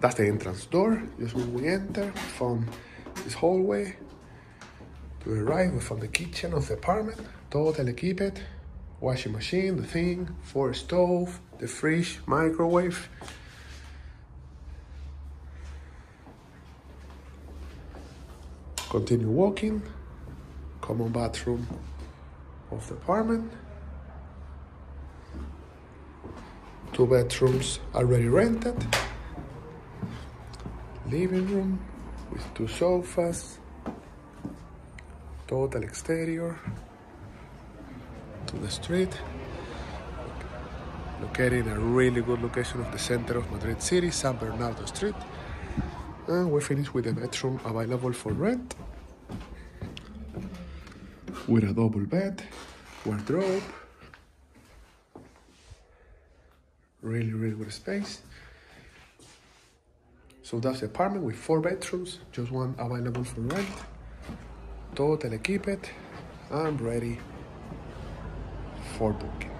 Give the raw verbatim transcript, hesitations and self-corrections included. That's the entrance door. Just when we enter, we found this hallway. To the right, we found the kitchen of the apartment. Totally equipped. Washing machine, the thing, four stove, the fridge, microwave. Continue walking. Common bathroom of the apartment. Two bedrooms already rented. Living room with two sofas. Total exterior to the street. Located in a really good location of the center of Madrid city, San Bernardo Street. And we finish with a bedroom available for rent. With a double bed, wardrobe. Really, really good space. So that's the apartment with four bedrooms, just one available for rent. Totally equipped and ready for booking.